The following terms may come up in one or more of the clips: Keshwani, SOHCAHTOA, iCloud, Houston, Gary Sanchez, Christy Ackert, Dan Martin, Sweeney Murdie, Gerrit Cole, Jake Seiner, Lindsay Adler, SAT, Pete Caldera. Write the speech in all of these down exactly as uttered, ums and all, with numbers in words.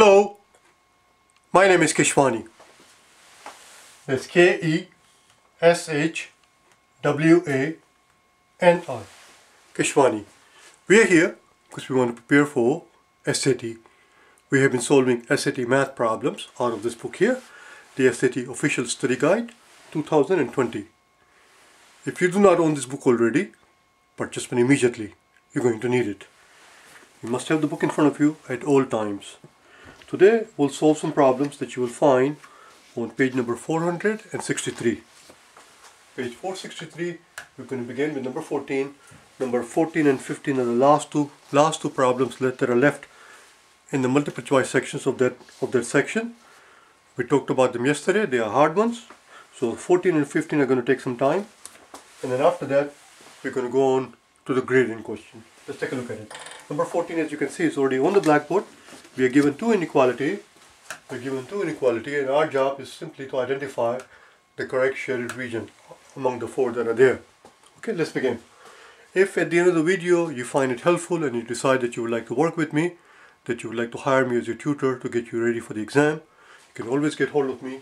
Hello, my name is Keshwani. That's K E S H W A N I, Keshwani. We are here because we want to prepare for S A T. We have been solving S A T math problems out of this book here, the S A T Official Study Guide two thousand twenty. If you do not own this book already, purchase one immediately. You're going to need it. You must have the book in front of you at all times. Today we'll solve some problems that you will find on page number four hundred sixty-three. Page four sixty-three, we're going to begin with number fourteen. Number fourteen and fifteen are the last two last two problems that are left in the multiple choice sections of that of that section. We talked about them yesterday. They are hard ones. So fourteen and fifteen are going to take some time. And then after that, we're going to go on to the grading question. Let's take a look at it. Number fourteen, as you can see, is already on the blackboard. We are given two inequality. We are given two inequality, and our job is simply to identify the correct shaded region among the four that are there. Okay, let's begin. If at the end of the video you find it helpful and you decide that you would like to work with me, that you would like to hire me as your tutor to get you ready for the exam, you can always get hold of me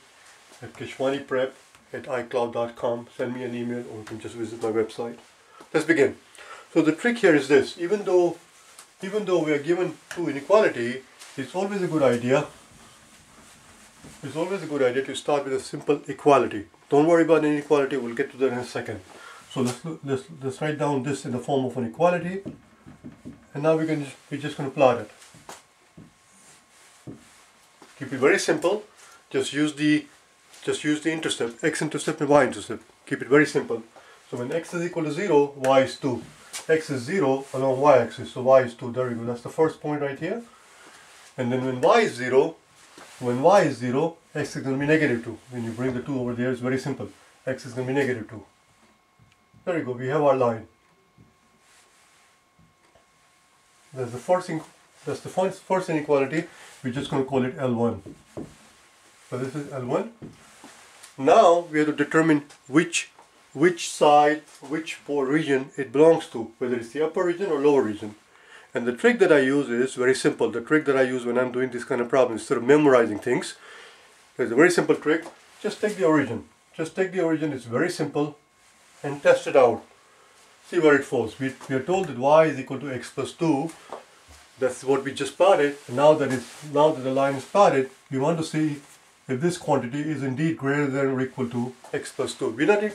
at Keshwani Prep at i cloud dot com. Send me an email, or you can just visit my website. Let's begin. So the trick here is this: even though Even though we are given two inequality, it's always a good idea. It's always a good idea to start with a simple equality. Don't worry about inequality. We'll get to that in a second. So let's let's, let's write down this in the form of an equality, and now we're going to, we're just going to plot it. Keep it very simple. Just use the just use the intercept, x-intercept and y-intercept. Keep it very simple. So when x is equal to zero, y is two. X is zero along y-axis, so y is two. There we go. That's the first point right here. And then when y is zero, when y is zero, x is going to be negative two. When you bring the two over there, it's very simple. X is going to be negative two. There we go. We have our line. That's the first. That's the first inequality. We're just going to call it L one. So this is L one. Now we have to determine which. which side, which pore region it belongs to, whether it's the upper region or lower region. And the trick that I use is very simple. The trick that I use when I'm doing this kind of problem, instead of memorizing things, there's a very simple trick. Just take the origin. Just take the origin, it's very simple, and test it out. See where it falls. We, we are told that y is equal to x plus two. That's what we just plotted. And now that, it's, now that the line is plotted, we want to see if this quantity is indeed greater than or equal to x plus two. We're not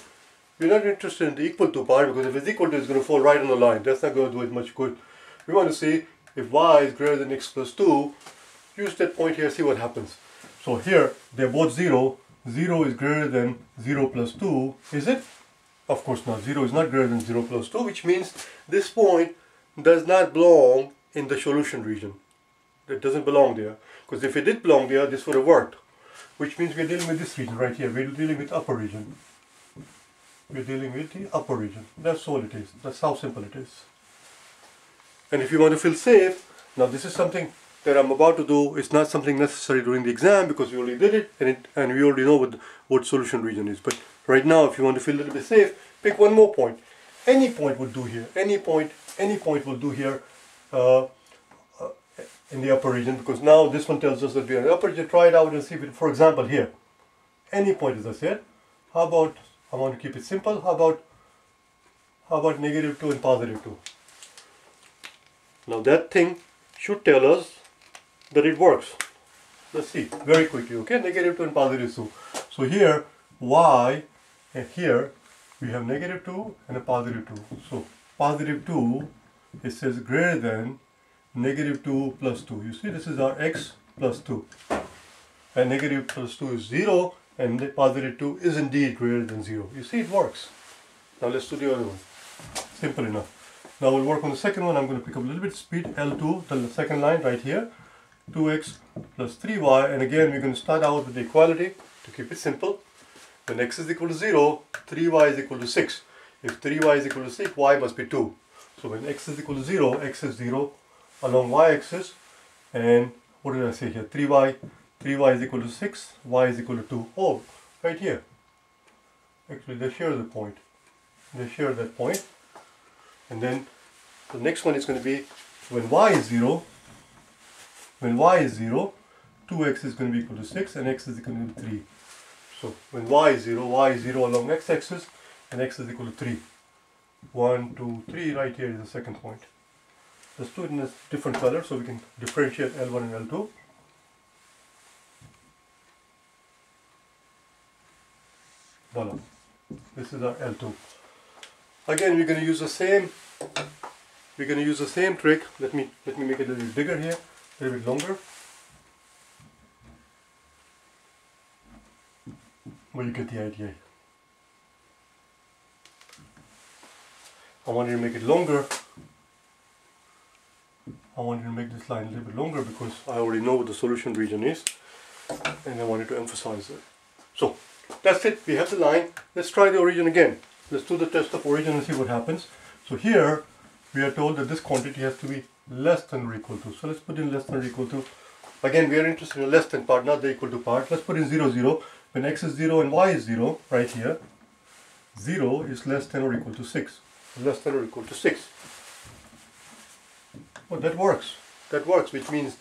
We're not interested in the equal to part, because if it's equal to, it's going to fall right on the line. That's not going to do it much good. We want to see if y is greater than x plus two. Use that point here, see what happens. So here, they're both zero. zero is greater than zero plus two. Is it? Of course not. zero is not greater than zero plus two, which means this point does not belong in the solution region. It doesn't belong there. Because if it did belong there, this would have worked. Which means we're dealing with this region right here. We're dealing with upper region. We're dealing with the upper region. That's all it is. That's how simple it is. And if you want to feel safe, now this is something that I'm about to do. It's not something necessary during the exam, because we already did it, and it, and we already know what what solution region is. But right now, if you want to feel a little bit safe, pick one more point. Any point would do here. Any point, any point will do here uh, uh, in the upper region, because now this one tells us that we are in the upper region. Try it out and see if it, for example, here. Any point is here. How about, I want to keep it simple. How about how about negative two and positive two? Now that thing should tell us that it works. Let's see very quickly. Okay, negative two and positive two. So here y, and here we have negative two and a positive two. So positive two, it says greater than negative two plus two. You see, this is our x plus two, and negative plus two is zero. And the positive two is indeed greater than zero. You see, it works. Now let's do the other one. Simple enough. Now we'll work on the second one. I'm going to pick up a little bit of speed. L two, the second line right here. two x plus three y. And again, we're going to start out with the equality to keep it simple. When x is equal to zero, three y is equal to six. If three y is equal to six, y must be two. So when x is equal to zero, x is zero along y-axis. And what did I say here? three y. three y is equal to six, y is equal to two. Oh, right here. Actually, they share the point. They share that point. And then the next one is going to be when y is zero. When y is zero, two x is going to be equal to six and x is equal to three. So when y is zero, y is zero along x-axis and x is equal to three. one, two, three, right here is the second point. Let's do it in a different color so we can differentiate L one and L two. Voila. This is our L two. Again, we're going to use the same we're going to use the same trick. Let me let me make it a little bigger here, a little bit longer. Well, you get the idea. I wanted to make it longer. I wanted to make this line a little bit longer because I already know what the solution region is and I wanted to emphasize it. So that's it, we have the line. Let's try the origin again. Let's do the test of origin and see what happens. So here we are told that this quantity has to be less than or equal to. So let's put in less than or equal to. Again, we are interested in the less than part, not the equal to part. Let's put in zero, zero. When x is zero and y is zero, right here, zero is less than or equal to six. Less than or equal to six. Well, that works. That works, which means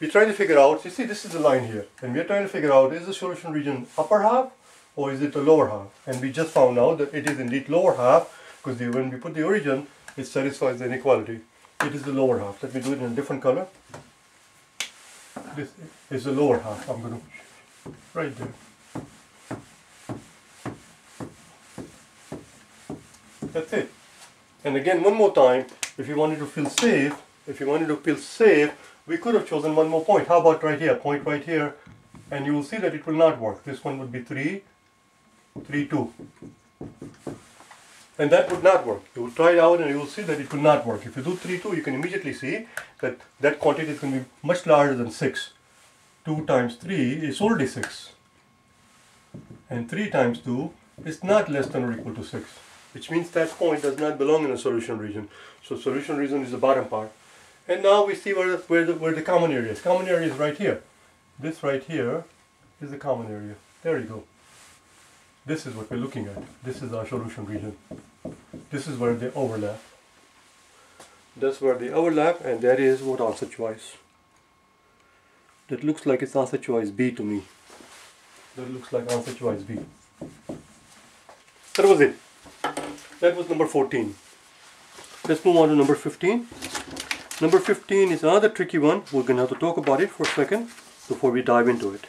we're trying to figure out, you see, this is the line here, and we're trying to figure out, is the solution region upper half or is it the lower half? And we just found out that it is indeed lower half, because when we put the origin, it satisfies the inequality. It is the lower half. Let me do it in a different color. This is the lower half. I'm going to right there. That's it. And again, one more time, if you wanted to feel safe, if you wanted to feel safe, we could have chosen one more point. How about right here? Point right here. And you will see that it will not work. This one would be three, three, two. And that would not work. You will try it out and you will see that it will not work. If you do three, two, you can immediately see that that quantity is going to be much larger than six. two times three is already six. And three times two is not less than or equal to six. Which means that point does not belong in a solution region. So solution region is the bottom part. And now we see where the, where, the, where the common area is. Common area is right here. This right here is the common area. There you go. This is what we're looking at. This is our solution region. This is where they overlap. That's where they overlap, and that is what answer choice. That looks like it's answer choice B to me. That looks like answer choice B. That was it. That was number fourteen. Let's move on to number fifteen. Number fifteen is another tricky one. We're going to have to talk about it for a second before we dive into it.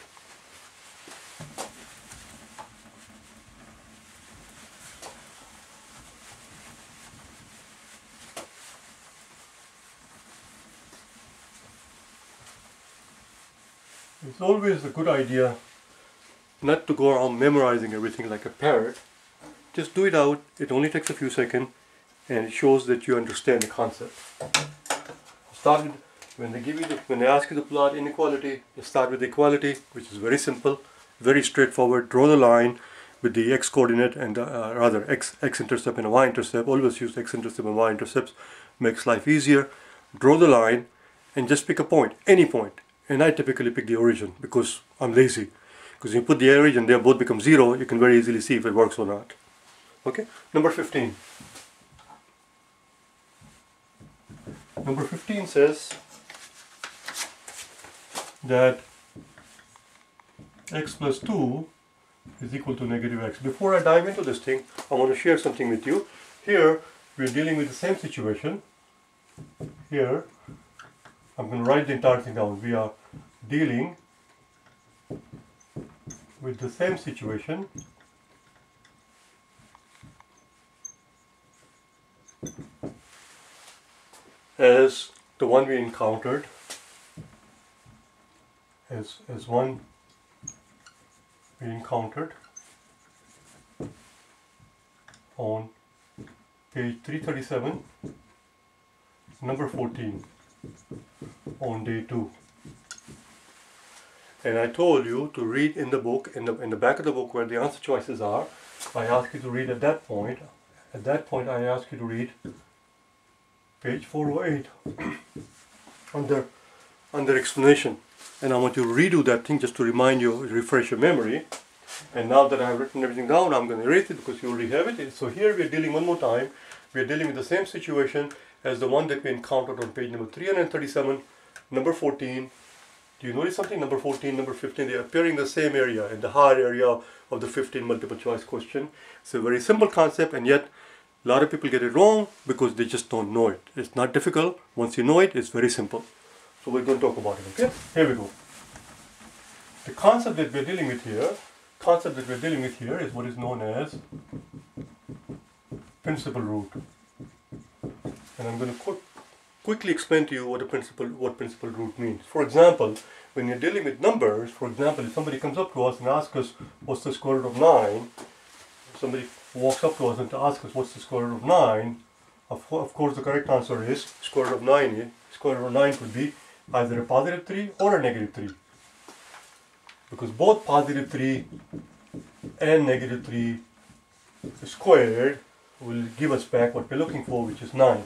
It's always a good idea not to go around memorizing everything like a parrot. Just do it out. It only takes a few seconds and it shows that you understand the concept. Start with, when they give you the, when they ask you to plot inequality, you start with equality, which is very simple, very straightforward. Draw the line with the x-coordinate and the, uh, rather x x-intercept and a y-intercept. Always use x-intercept and y-intercepts. Makes life easier. Draw the line and just pick a point, any point. And I typically pick the origin because I'm lazy. Because you put the origin, they both become zero. You can very easily see if it works or not. Okay, number fifteen. Number fifteen says that x plus two is equal to negative x. Before I dive into this thing, I want to share something with you. Here, we're dealing with the same situation. Here, I'm going to write the entire thing down. We are dealing with the same situation. As the one we encountered, as as one we encountered on page three thirty-seven, number fourteen, on day two. And I told you to read in the book, in the in the back of the book where the answer choices are. I asked you to read at that point. At that point, I asked you to read page four oh eight under under explanation, and I want you to redo that thing just to remind you, refresh your memory. And now that I have written everything down, I'm going to erase it because you already have it. So here we are dealing one more time. We are dealing with the same situation as the one that we encountered on page number three thirty-seven, number fourteen, Do you notice something? Number fourteen, number fifteen, they appear in the same area, in the hard area of the fifteen multiple choice question. It's a very simple concept, and yet a lot of people get it wrong because they just don't know it. It's not difficult. Once you know it, it's very simple. So we're going to talk about it, okay? Here we go. The concept that we're dealing with here, concept that we're dealing with here is what is known as principal root. And I'm going to quick, quickly explain to you what a principal, what principal root means. For example, when you're dealing with numbers, for example, if somebody comes up to us and asks us, what's the square root of nine? Somebody walks up to us and asks us, what's the square root of nine? Of, of course, the correct answer is square root of nine. Square root of nine could be either a positive three or a negative three. Because both positive three and negative three squared will give us back what we're looking for, which is nine.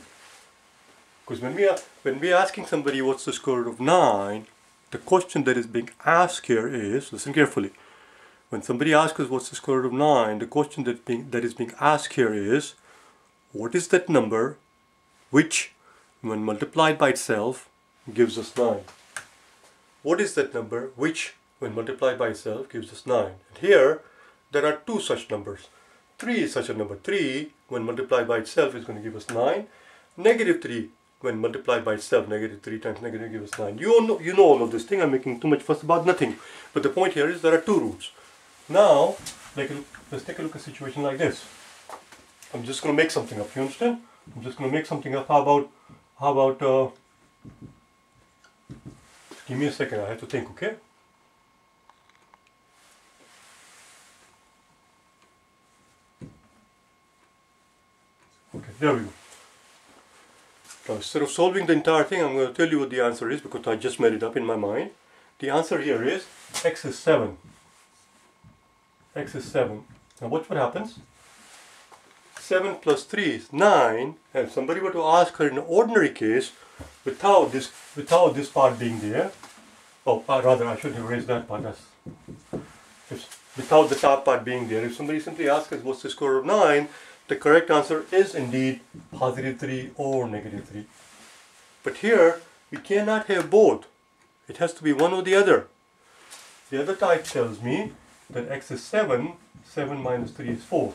Because when we are when we are asking somebody what's the square root of nine, the question that is being asked here is, listen carefully, when somebody asks us what's the square root of nine, the question that being that is being asked here is, what is that number which, when multiplied by itself, gives us nine? What is that number which, when multiplied by itself, gives us nine? And here, there are two such numbers. three is such a number. three, when multiplied by itself, is going to give us nine. Negative three, when multiplied by itself, negative three times negative gives us nine. You all know, you know all of this thing. I'm making too much fuss about nothing. But the point here is there are two roots. Now, like, let's take a look at a situation like this. I'm just going to make something up. You understand? I'm just going to make something up. How about, how about, uh, give me a second. I have to think, okay? Okay, there we go. Now, instead of solving the entire thing, I'm going to tell you what the answer is because I just made it up in my mind. The answer here is x is seven. X is seven. Now watch what happens. seven plus three is nine, and if somebody were to ask her in an ordinary case, without this without this part being there, oh, rather I should have erased that part. That's, if, without the top part being there, if somebody simply asks us what's the square root of nine, the correct answer is indeed positive three or negative three. But here, we cannot have both. It has to be one or the other. The other type tells me that x is seven, seven minus three is four.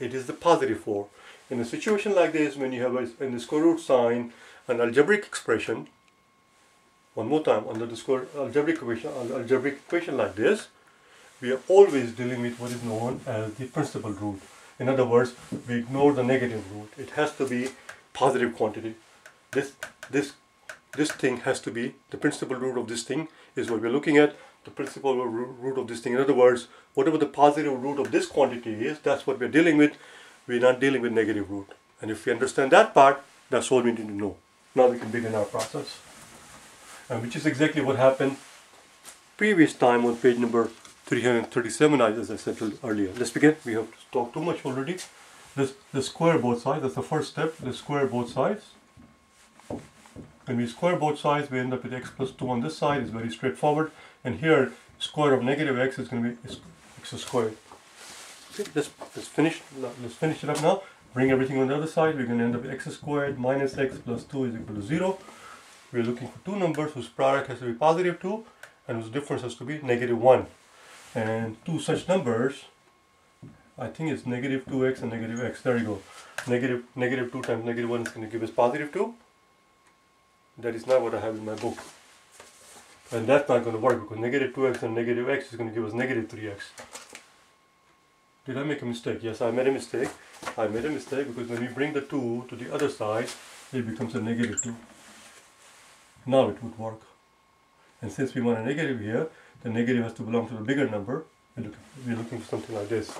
It is the positive four. In a situation like this, when you have a, in the square root sign, an algebraic expression, one more time, under the square algebraic equation, algebraic equation like this, we are always dealing with what is known as the principal root. In other words, we ignore the negative root. It has to be positive quantity. This, this, this thing has to be, the principal root of this thing is what we're looking at, the principal root of this thing. In other words, whatever the positive root of this quantity is, that's what we're dealing with. We're not dealing with negative root. And if we understand that part, that's all we need to know. Now we can begin our process. And which is exactly what happened previous time on page number three hundred thirty-seven, as I said earlier. Let's begin. We have talked too much already. Let's, let's square both sides. That's the first step. Let's square both sides. When we square both sides, we end up with x plus two on this side. It's very straightforward. And here, square of negative x is going to be x squared. Okay, let's, let's, finish, let's finish it up now. Bring everything on the other side. We're going to end up with x squared minus x plus two is equal to zero. We're looking for two numbers whose product has to be positive two and whose difference has to be negative one. And two such numbers, I think it's negative two x and negative x. There you go. Negative, negative two times negative one is going to give us positive two. That is not what I have in my book. And that's not going to work because negative two x and negative x is going to give us negative three x. Did I make a mistake? Yes, I made a mistake. I made a mistake because when we bring the two to the other side, it becomes a negative two. Now it would work. And since we want a negative here, the negative has to belong to the bigger number. We're looking, we're looking for something like this.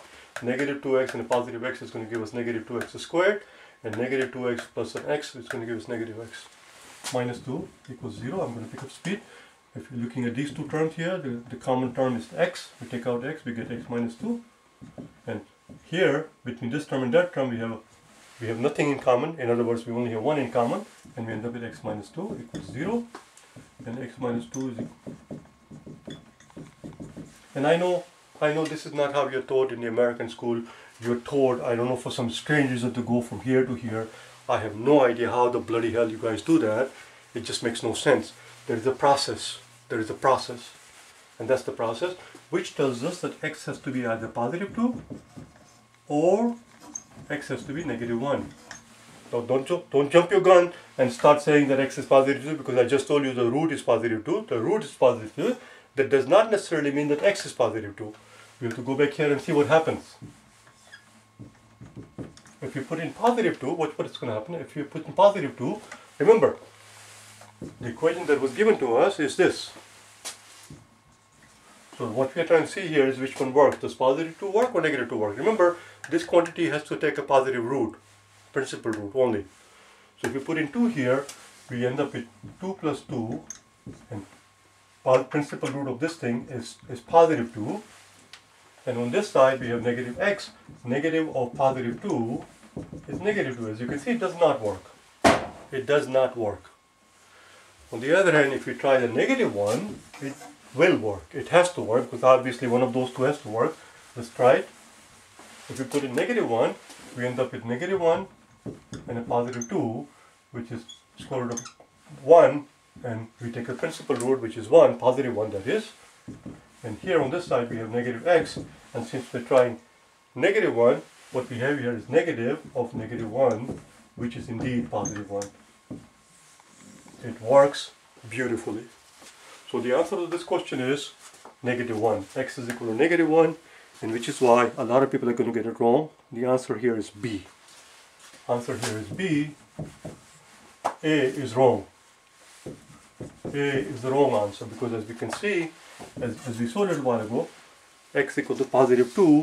Negative two x and a positive x is going to give us negative two x squared. And negative two x plus an x is going to give us negative x. Minus two equals zero. I'm going to pick up speed. If you're looking at these two terms here, the, the common term is x. We take out x, we get x minus two. And here, between this term and that term, we have, we have nothing in common. In other words, we only have one in common. And we end up with x minus two equals zero. And x minus two is equal. And I know, I know this is not how you're taught in the American school. You're taught, I don't know, for some strange reason to go from here to here. I have no idea how the bloody hell you guys do that. It just makes no sense. there is a process, there is a process, and that's the process which tells us that x has to be either positive two or x has to be negative one. Now don't, ju don't jump your gun and start saying that x is positive two, because I just told you the root is positive two, the root is positive two. That does not necessarily mean that x is positive two. We have to go back here and see what happens. If you put in positive two, what, what is going to happen? If you put in positive two, remember, the equation that was given to us is this. So what we are trying to see here is which one works. Does positive two work or negative two work? Remember, this quantity has to take a positive root, principal root only. So if you put in two here, we end up with two plus two, and principal root of this thing is, is positive two. And on this side we have negative x, negative of positive two is negative two. As you can see, it does not work. It does not work. On the other hand, if you try the negative one, it will work. It has to work, because obviously one of those two has to work. Let's try it. If you put in negative one, we end up with negative one and a positive two, which is square root of one, and we take a principal root, which is one, positive one that is. And here on this side we have negative x, and since we're trying negative one, what we have here is negative of negative one, which is indeed positive one. It works beautifully. So the answer to this question is negative one. X is equal to negative one, and which is why a lot of people are going to get it wrong. The answer here is B. Answer here is B. A is wrong. A is the wrong answer, because as we can see, As, as we saw a little while ago, x equal to positive two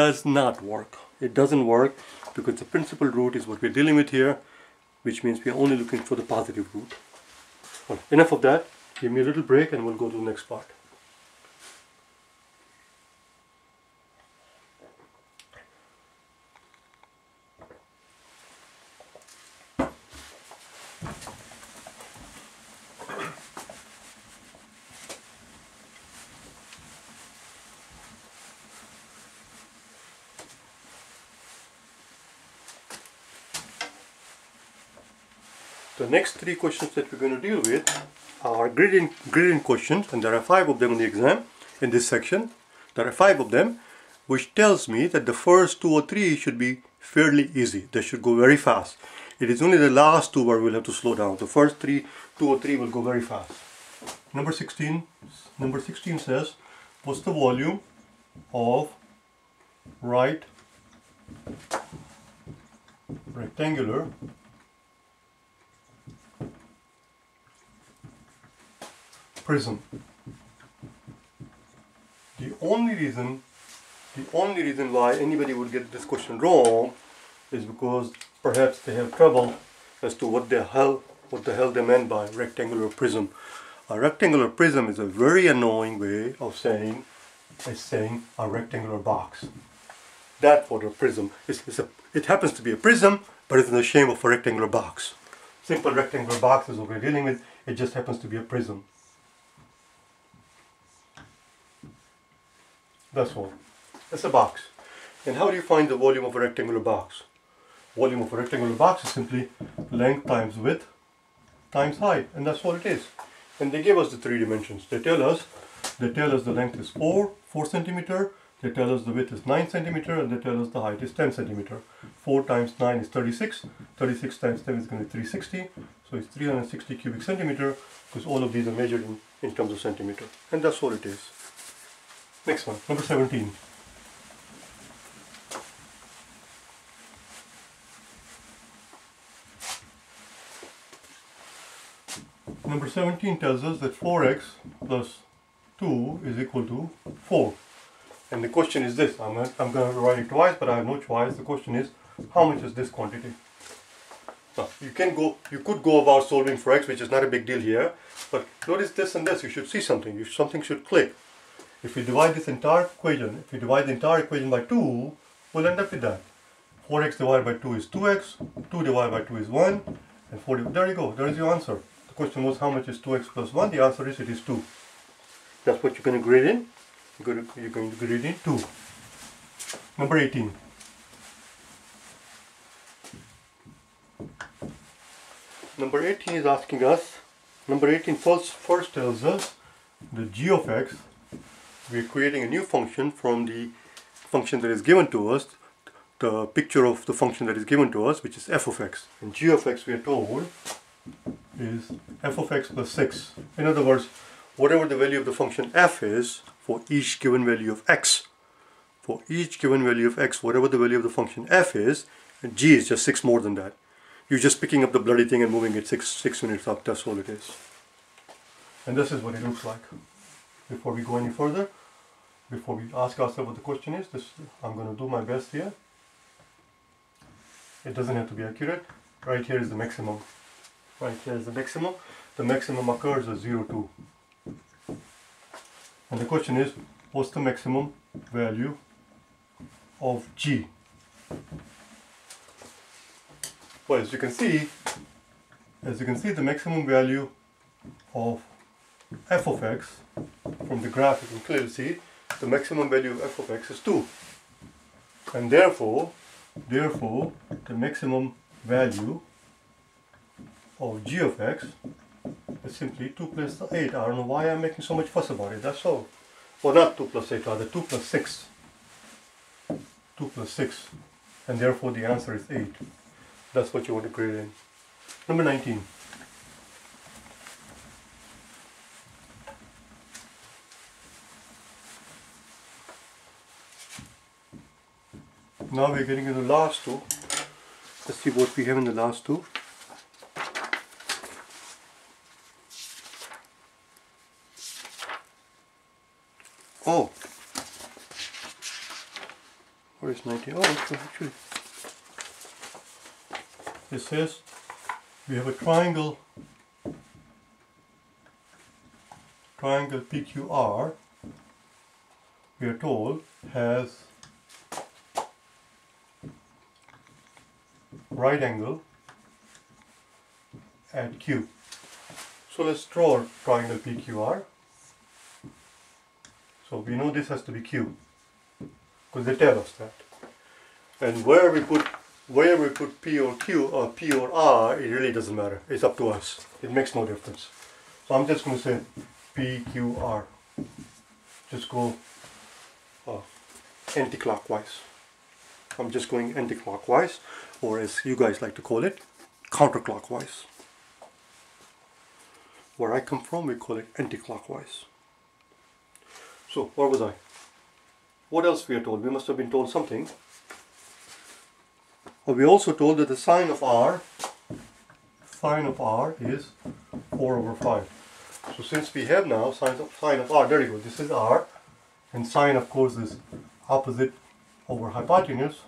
does not work. It doesn't work because the principal root is what we're dealing with here, which means we're only looking for the positive root. Well, enough of that. Give me a little break and we'll go to the next part. The next three questions that we're going to deal with are gradient, gradient questions, and there are five of them in the exam. In this section, there are five of them, which tells me that the first two or three should be fairly easy. They should go very fast. It is only the last two where we'll have to slow down. The first three, two or three will go very fast. Number sixteen, number sixteen says, what's the volume of right rectangular prism? The only reason, the only reason why anybody would get this question wrong is because perhaps they have trouble as to what the hell, what the hell they meant by rectangular prism. A rectangular prism is a very annoying way of saying, is saying a rectangular box. That's what a prism is. It's a, it happens to be a prism, but it's in the shape of a rectangular box. Simple rectangular box is what we're dealing with. It just happens to be a prism. That's all. It's a box. And how do you find the volume of a rectangular box? Volume of a rectangular box is simply length times width times height, and that's all it is. And they give us the three dimensions. They tell us, they tell us the length is four, four centimeter. They tell us the width is nine centimeter, and they tell us the height is ten centimeter. Four times nine is thirty-six. Thirty-six times ten is going to be three hundred sixty. So it's three hundred sixty cubic centimeter, because all of these are measured in, in terms of centimeter, and that's all it is. Next one, number seventeen. Number seventeen tells us that four x plus two is equal to four. And the question is this. I'm, I'm going to write it twice, but I have no choice. The question is, how much is this quantity? Now, you can go, you could go about solving for x, which is not a big deal here. But notice this and this. You should see something. You, something should click. If we divide this entire equation, if we divide the entire equation by two, we'll end up with that. four x divided by two is two x, two divided by two is one, and four, there you go, there is your answer. The question was, how much is two x plus one? The answer is, it is two. That's what you're going to grade in. You're going to, you're going to grade in two. Number eighteen. Number eighteen is asking us Number eighteen false first tells us the g of x, we're creating a new function from the function that is given to us, the picture of the function that is given to us, which is f of x. And g of x, we are told, is f of x plus six. In other words, whatever the value of the function f is for each given value of x, for each given value of x, whatever the value of the function f is, and g is just six more than that. You're just picking up the bloody thing and moving it six, six units up, that's all it is. And this is what it looks like. Before we go any further, before we ask ourselves what the question is, this, I'm going to do my best here. It doesn't have to be accurate. Right here is the maximum. Right here is the maximum. The maximum occurs at zero, two. And the question is, what's the maximum value of g? Well, as you can see, as you can see, the maximum value of f of x, from the graph you can clearly see, the maximum value of f of x is two. And therefore, therefore, the maximum value of g of x is simply two plus eight. I don't know why I'm making so much fuss about it, that's all. Well, not two plus eight, rather two plus six. two plus six. And therefore the answer is eight. That's what you want to create in. Number nineteen. Now we're getting into the last two. Let's see what we have in the last two. Oh, where is nineteen? Oh, it's actually. It says we have a triangle, triangle P Q R, we are told has right angle at Q. So let's draw triangle P Q R. So we know this has to be Q, because they tell us that. And where we put where we put P or Q or P or R, it really doesn't matter. It's up to us. It makes no difference. So I'm just going to say P, Q, R. Just go uh, anti-clockwise. I'm just going anti-clockwise, or as you guys like to call it, counterclockwise. Where I come from, we call it anti-clockwise. So, where was I? What else we are told? We must have been told something. Well, we are also told that the sine of r, sine of r is four over five. So since we have now sine of, sine of r, there you go, this is r, and sine of course is opposite over hypotenuse.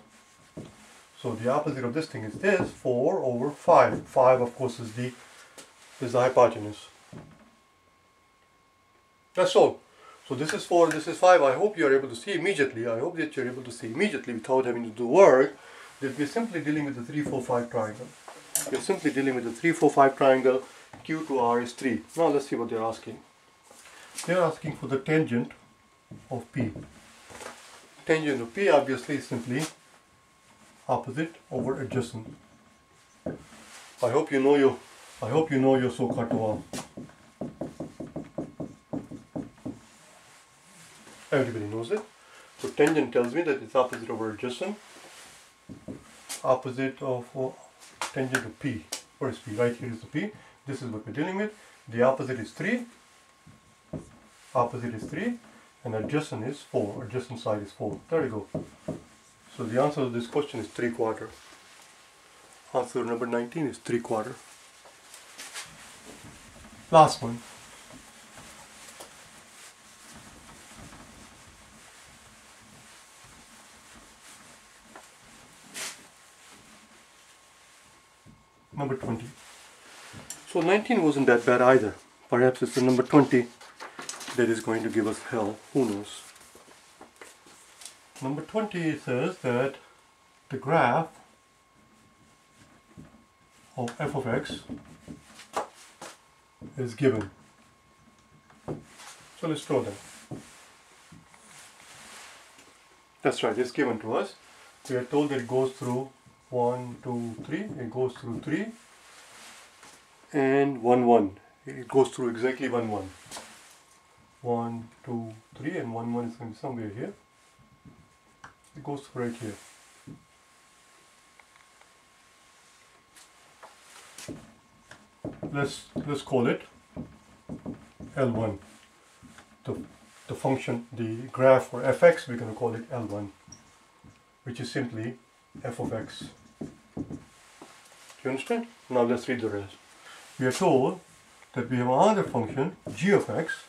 So the opposite of this thing is this, four over five. five of course is the, is the hypotenuse. That's all. So this is four, this is five. I hope you are able to see immediately. I hope that you are able to see immediately without having to do work that we are simply dealing with the three, four, five triangle. We are simply dealing with the three, four, five triangle. Q to R is three. Now let's see what they are asking. They are asking for the tangent of P. Tangent of P obviously is simply opposite over adjacent. I hope you know your, I hope you know your SOHCAHTOA. Everybody knows it. So tangent tells me that it's opposite over adjacent. Opposite of uh, tangent of P. Where is P? Right here is the P. This is what we're dealing with. The opposite is three. Opposite is three. And adjacent is four. Adjacent side is four. There you go. So the answer to this question is three quarter. Answer number nineteen is three quarter. Last one. Number twenty. So nineteen wasn't that bad either. Perhaps it's the number twenty that is going to give us hell. Who knows? Number twenty says that the graph of f of x is given. So let's draw that. That's right, it's given to us. We are told that it goes through one, two, three, it goes through three and one, one. it goes through exactly one one. one, two, three, and one one is going to be somewhere here. It goes through right here. Let's let's call it L one. The the function, the graph for f(x), we're going to call it L one, which is simply f of x. Do you understand? Now let's read the rest. We are told that we have another function g of x.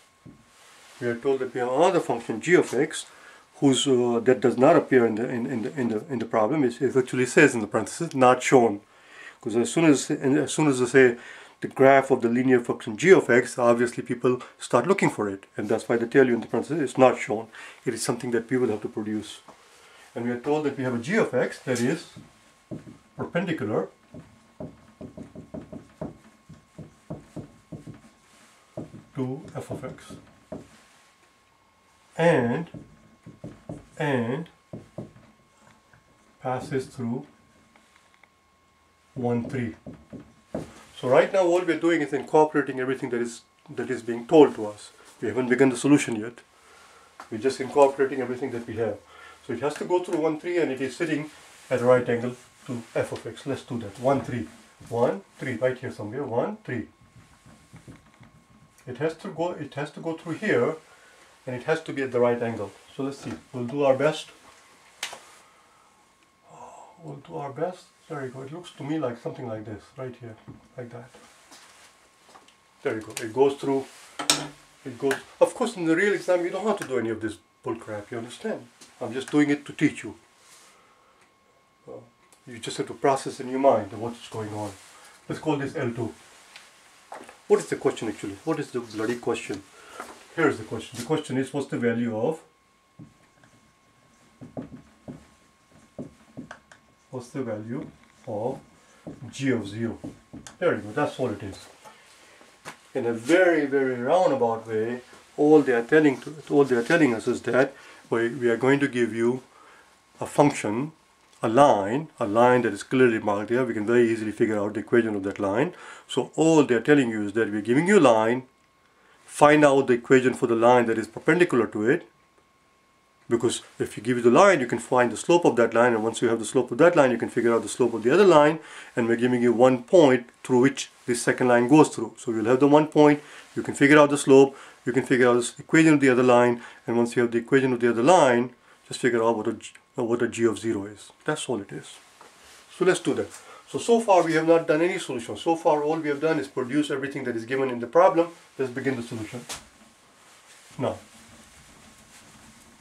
We are told that we have another function g of x, whose uh, that does not appear in the in, in the in the in the problem. It, it actually says in the parenthesis not shown, because as soon as and as soon as I say the graph of the linear function g of x, obviously people start looking for it, and that's why they tell you in the parenthesis it's not shown. It is something that we will have to produce. And we are told that we have a g of x that is perpendicular to f of x, and and passes through one, three. So right now all we are doing is incorporating everything that is that is being told to us. We haven't begun the solution yet. We're just incorporating everything that we have. So it has to go through one, three, and it is sitting at a right angle to f of x. Let's do that. one, three. one, three. Right here somewhere. one, three. It has to go, it has to go through here, and it has to be at the right angle. So let's see. We'll do our best. We'll do our best. There you go. It looks to me like something like this, right here, like that. There you go. It goes through. It goes. Of course, in the real exam, you don't have to do any of this bull crap. You understand? I'm just doing it to teach you. Uh, you just have to process in your mind what's going on. Let's call this L two. What is the question actually? What is the bloody question? Here is the question. The question is, what's the value of? What's the value of g of zero? There you go, that's all it is. In a very, very roundabout way, all they are telling to, all they are telling us is that we are going to give you a function, a line, a line that is clearly marked here. We can very easily figure out the equation of that line. So all they are telling you is that we are giving you a line, find out the equation for the line that is perpendicular to it. Because if you give you the line, you can find the slope of that line, and once you have the slope of that line, you can figure out the slope of the other line, and we're giving you one point through which this second line goes through. So you'll have the one point, you can figure out the slope, you can figure out the equation of the other line, and once you have the equation of the other line, just figure out what a, what a g of zero is. That's all it is. So let's do that. So, so far we have not done any solution. So far all we have done is produce everything that is given in the problem. Let's begin the solution. Now,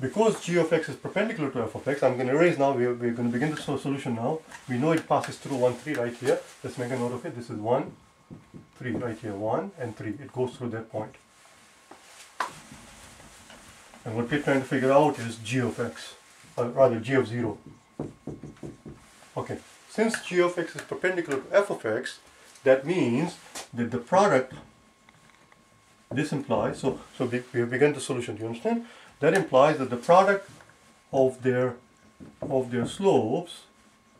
because g of x is perpendicular to f of x, I'm going to erase now. We're, we're going to begin the solution now. We know it passes through one, three right here. Let's make a note of it. This is one, three right here. one and three. It goes through that point. And what we're trying to figure out is g of x, or rather g of zero. Okay. Since g of x is perpendicular to f of x, that means that the product, this implies, so, so we, we have begun the solution. Do you understand? That implies that the product of their of their slopes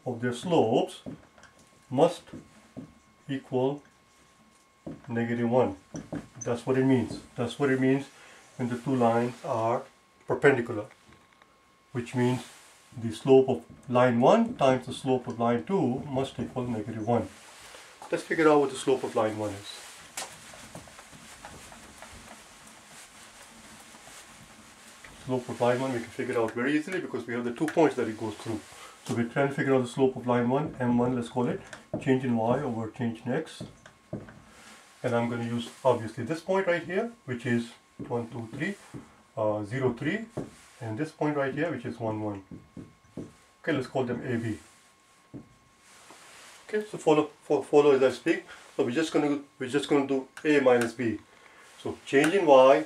of their slopes must equal negative one. That's what it means. That's what it means when the two lines are perpendicular, which means the slope of line one times the slope of line two must equal negative one. Let's figure out what the slope of line one is. Slope of line one we can figure out very easily because we have the two points that it goes through. So we're trying to figure out the slope of line one, m one, let's call it, change in y over change in x. And I'm going to use obviously this point right here, which is one, two, three, uh, zero, three, and this point right here, which is one, one. Okay, let's call them A B. Okay, so follow follow as I speak. So we're just going to we're just going to do a minus b. So change in y.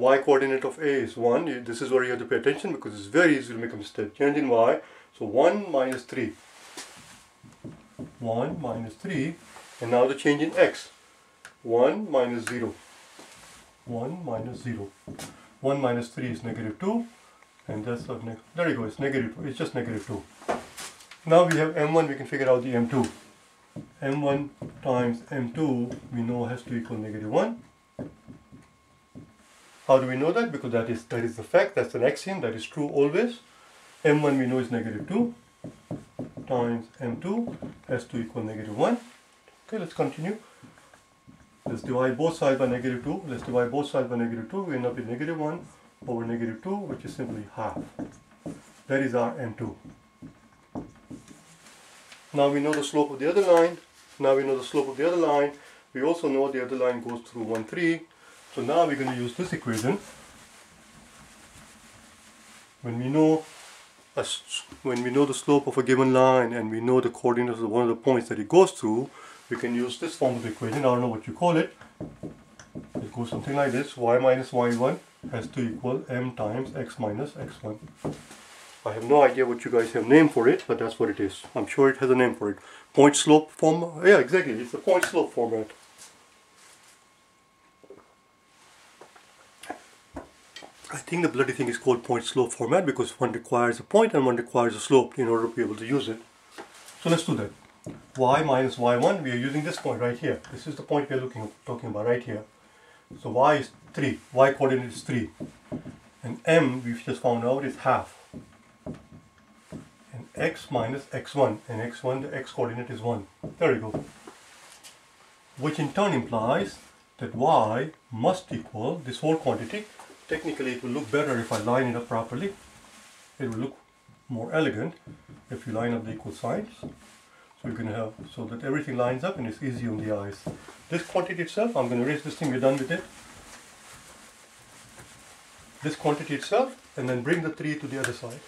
y coordinate of a is one. This is where you have to pay attention because it's very easy to make a mistake. Change in y. So one minus three. one minus three. And now the change in x. one minus zero. one minus zero. one minus three is negative two. And that's not negative. There you go. It's negative two. It's just negative two. Now we have m one. We can figure out the m two. m one times m two we know has to equal negative one. How do we know that? Because that is that is the fact, that's an axiom, that is true always. m one we know is negative two times m two has to equal negative one. Okay, let's continue. Let's divide both sides by negative two. Let's divide both sides by negative two. We end up with negative one over negative two, which is simply half. That is our m two. Now we know the slope of the other line. Now we know the slope of the other line. We also know the other line goes through one, three. So now we're going to use this equation. When we know a, when we know the slope of a given line and we know the coordinates of one of the points that it goes through, we can use this form of the equation. I don't know what you call it. It goes something like this: y minus y one has to equal m times x minus x one. I have no idea what you guys have named for it, but that's what it is. I'm sure it has a name for it. Point slope form. Yeah, exactly. It's the point slope format. I think the bloody thing is called point slope format because one requires a point and one requires a slope in order to be able to use it. So let's do that. Y minus y one, we are using this point right here. This is the point we are looking talking about right here. So y is three, y coordinate is three. And m, we've just found out, is half. And x minus x one, and x one, the x coordinate is one. There we go. Which in turn implies that y must equal this whole quantity. Technically, it will look better if I line it up properly. It will look more elegant if you line up the equal signs. So you're going to have, so that everything lines up and it's easy on the eyes. This quantity itself, I'm going to erase this thing, we're done with it. This quantity itself, and then bring the three to the other side.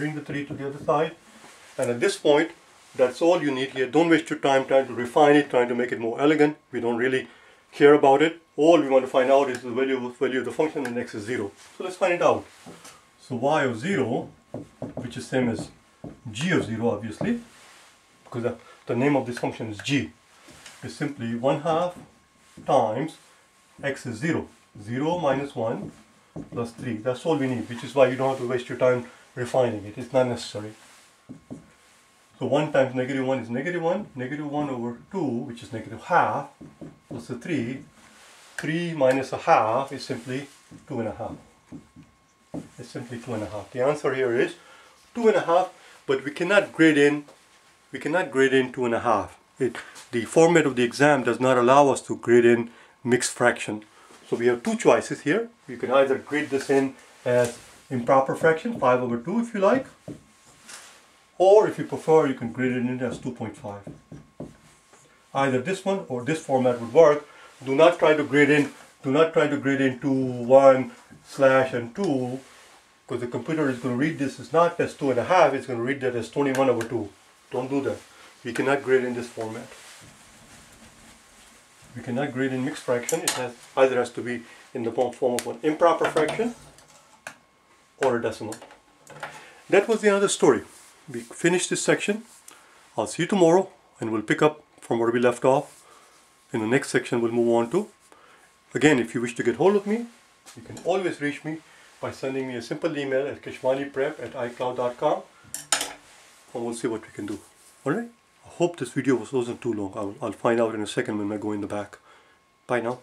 Bring the three to the other side. And at this point, that's all you need here. Don't waste your time trying to refine it, trying to make it more elegant. We don't really care about it. All we want to find out is the value, value of the function, and x is zero. So let's find it out. So y of zero, which is same as g of zero, obviously, because the, the name of this function is g, is simply one half times x is zero. zero minus one plus three. That's all we need, which is why you don't have to waste your time refining it. It's not necessary. So one times negative one is negative one. Negative one over two, which is negative half, plus the three. three minus a half is simply two and a half. It's simply two and a half. The answer here is two and a half, but we cannot grade in, we cannot grade in two and a half. It, the format of the exam does not allow us to grade in mixed fraction. So we have two choices here. You can either grade this in as improper fraction, five over two if you like, or if you prefer, you can grade it in as two point five. Either this one or this format would work. Do not try to grade in, do not try to grade in two, one, slash and two, because the computer is going to read this as not as two and a half, it's going to read that as twenty-one over two. Don't do that. We cannot grade in this format. We cannot grade in mixed fraction. It has either has to be in the form of an improper fraction or a decimal. That was the other story. We finished this section. I'll see you tomorrow and we'll pick up from where we left off. In the next section we'll move on to. Again, if you wish to get hold of me, you can always reach me by sending me a simple email at Keshwani Prep at iCloud dot com, and we'll see what we can do. Alright? I hope this video was wasn't too long. I'll, I'll find out in a second when I go in the back. Bye now.